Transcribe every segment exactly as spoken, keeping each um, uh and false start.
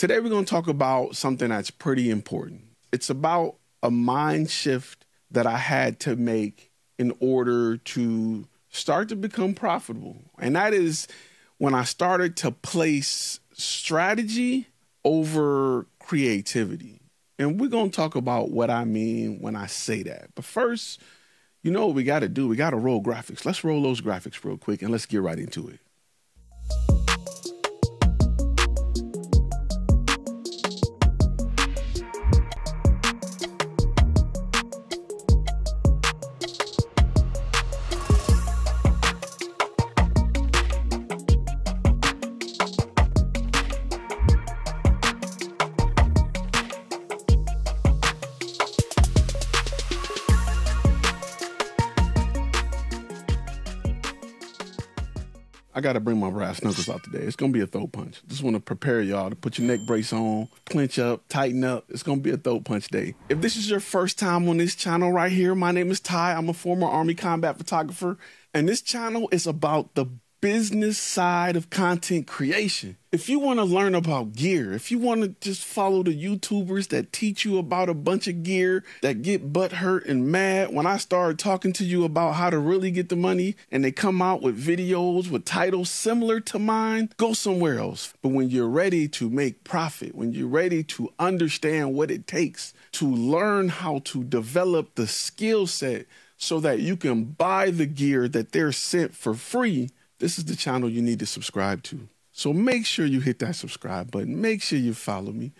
Today we're going to talk about something that's pretty important. It's about a mind shift that I had to make in order to start to become profitable. And that is when I started to place strategy over creativity. And we're going to talk about what I mean when I say that. But first, you know what we got to do? We got to roll graphics. Let's roll those graphics real quick and let's get right into it. I got to bring my brass knuckles out today. It's going to be a throat punch. Just want to prepare y'all to put your neck brace on, clench up, tighten up. It's going to be a throat punch day. If this is your first time on this channel right here, my name is Ty. I'm a former Army combat photographer, and this channel is about the business side of content creation. If you want to learn about gear, if you want to just follow the YouTubers that teach you about a bunch of gear that get butt hurt and mad when I start talking to you about how to really get the money, and they come out with videos with titles similar to mine, go somewhere else. But when you're ready to make profit, when you're ready to understand what it takes to learn how to develop the skill set so that you can buy the gear that they're sent for free, this is the channel you need to subscribe to. So make sure you hit that subscribe button. Make sure you follow me.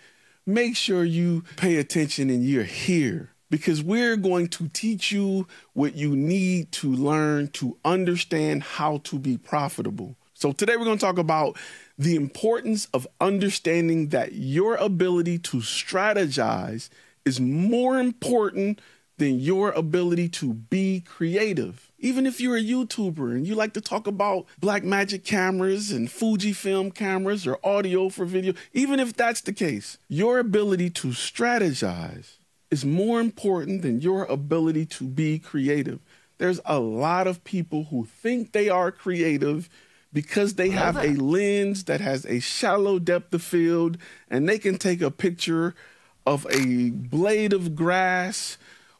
Make sure you pay attention and you're here, because we're going to teach you what you need to learn to understand how to be profitable. So today we're going to talk about the importance of understanding that your ability to strategize is more important than your ability to be creative. Even if you're a YouTuber and you like to talk about Blackmagic cameras and Fujifilm cameras or audio for video, even if that's the case, your ability to strategize is more important than your ability to be creative. There's a lot of people who think they are creative because they have a lens that has a shallow depth of field, and they can take a picture of a blade of grass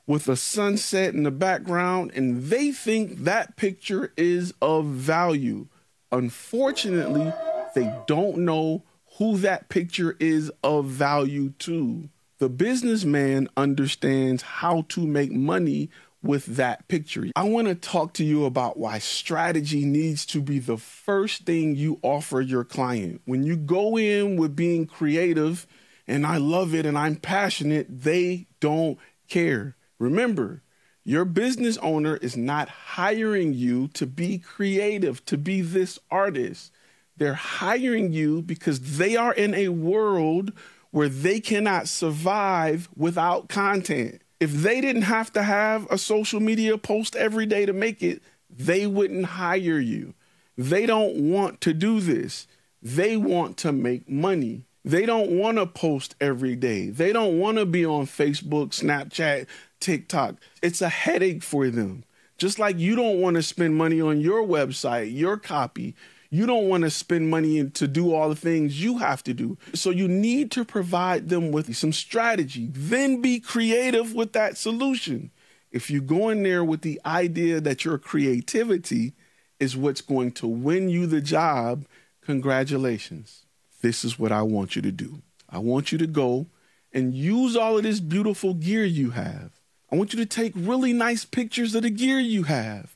with a sunset in the background, and they think that picture is of value. Unfortunately, they don't know who that picture is of value to. The businessman understands how to make money with that picture. I want to talk to you about why strategy needs to be the first thing you offer your client. When you go in with being creative, and I love it and I'm passionate, they don't care. Remember, your business owner is not hiring you to be creative, to be this artist. They're hiring you because they are in a world where they cannot survive without content. If they didn't have to have a social media post every day to make it, they wouldn't hire you. They don't want to do this. They want to make money. They don't want to post every day. They don't want to be on Facebook, Snapchat, TikTok. It's a headache for them. Just like you don't want to spend money on your website, your copy. You don't want to spend money to do all the things you have to do. So you need to provide them with some strategy. Then be creative with that solution. If you go in there with the idea that your creativity is what's going to win you the job, congratulations. This is what I want you to do. I want you to go and use all of this beautiful gear you have. I want you to take really nice pictures of the gear you have.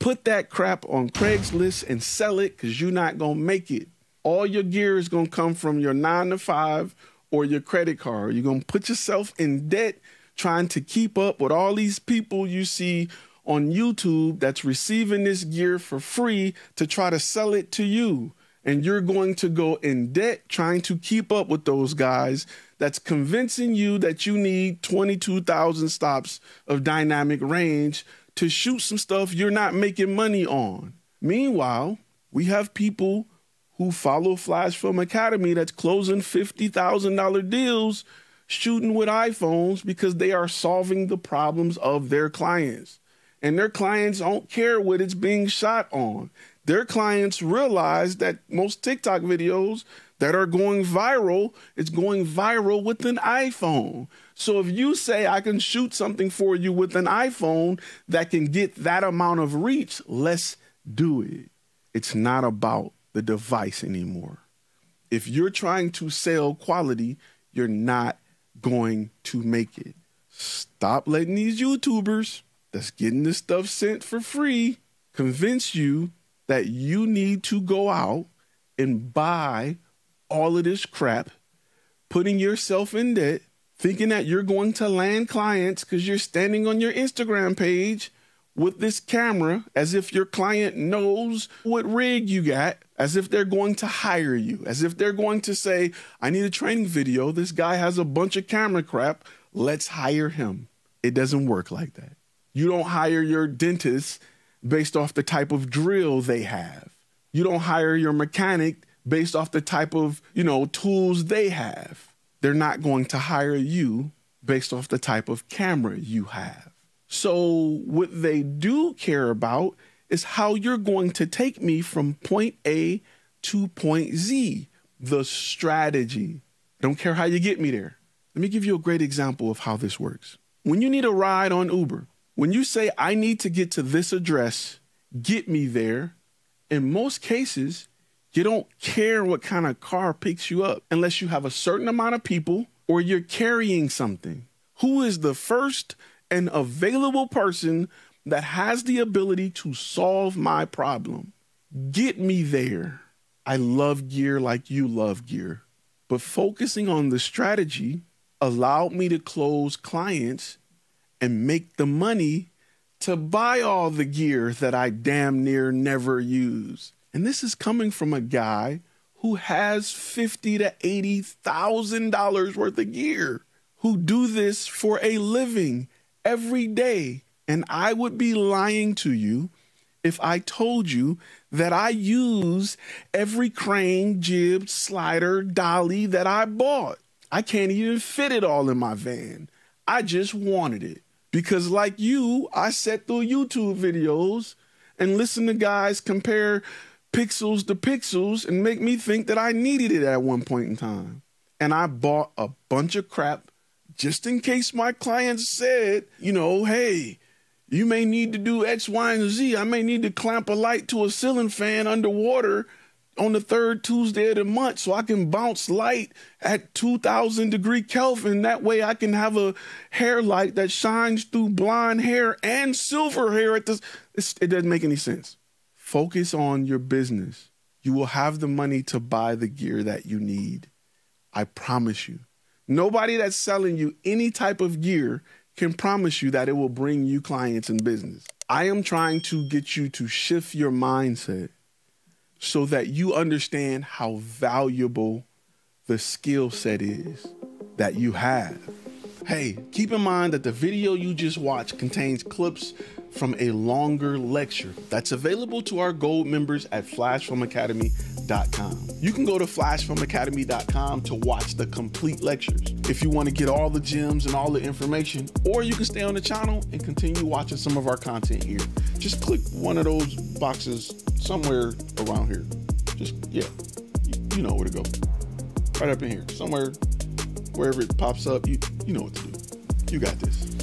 Put that crap on Craigslist and sell it, because you're not going to make it. All your gear is going to come from your nine to five or your credit card. You're going to put yourself in debt trying to keep up with all these people you see on YouTube that's receiving this gear for free to try to sell it to you. And you're going to go in debt trying to keep up with those guys that's convincing you that you need twenty-two thousand stops of dynamic range to shoot some stuff you're not making money on. Meanwhile, we have people who follow Flash Film Academy that's closing fifty thousand dollar deals shooting with iPhones because they are solving the problems of their clients. And their clients don't care what it's being shot on. Their clients realize that most TikTok videos that are going viral, it's going viral with an iPhone. So if you say I can shoot something for you with an iPhone that can get that amount of reach, let's do it. It's not about the device anymore. If you're trying to sell quality, you're not going to make it. Stop letting these YouTubers that's getting this stuff sent for free convince you that you need to go out and buy all of this crap, putting yourself in debt, thinking that you're going to land clients because you're standing on your Instagram page with this camera as if your client knows what rig you got, as if they're going to hire you, as if they're going to say, I need a training video. This guy has a bunch of camera crap. Let's hire him. It doesn't work like that. You don't hire your dentist based off the type of drill they have. You don't hire your mechanic based off the type of, you know, tools they have. They're not going to hire you based off the type of camera you have. So what they do care about is how you're going to take me from point A to point Z, the strategy. Don't care how you get me there. Let me give you a great example of how this works. When you need a ride on Uber, when you say, I need to get to this address, get me there, in most cases, you don't care what kind of car picks you up unless you have a certain amount of people or you're carrying something. Who is the first and available person that has the ability to solve my problem? Get me there. I love gear like you love gear. But focusing on the strategy allowed me to close clients and make the money to buy all the gear that I damn near never use. And this is coming from a guy who has fifty to eighty thousand dollars worth of gear, who do this for a living every day. And I would be lying to you if I told you that I use every crane, jib, slider, dolly that I bought. I can't even fit it all in my van. I just wanted it because, like you, I sat through YouTube videos and listened to guys compare pixels to pixels and make me think that I needed it at one point in time. And I bought a bunch of crap just in case my client said, you know, hey, you may need to do X, Y, and Z. I may need to clamp a light to a ceiling fan underwater on the third Tuesday of the month so I can bounce light at two thousand degree Kelvin. That way I can have a hair light that shines through blonde hair and silver hair. At this. It doesn't make any sense. Focus on your business. You will have the money to buy the gear that you need. I promise you. Nobody that's selling you any type of gear can promise you that it will bring you clients and business. I am trying to get you to shift your mindset so that you understand how valuable the skill set is that you have. Hey, keep in mind that the video you just watched contains clips from a longer lecture that's available to our gold members at flash film academy dot com. You can go to flash film academy dot com to watch the complete lectures if you want to get all the gems and all the information, or you can stay on the channel and continue watching some of our content here. Just click one of those boxes somewhere around here. Just, yeah, you, you know where to go. Right up in here, somewhere, wherever it pops up, you, you know what to do. You got this.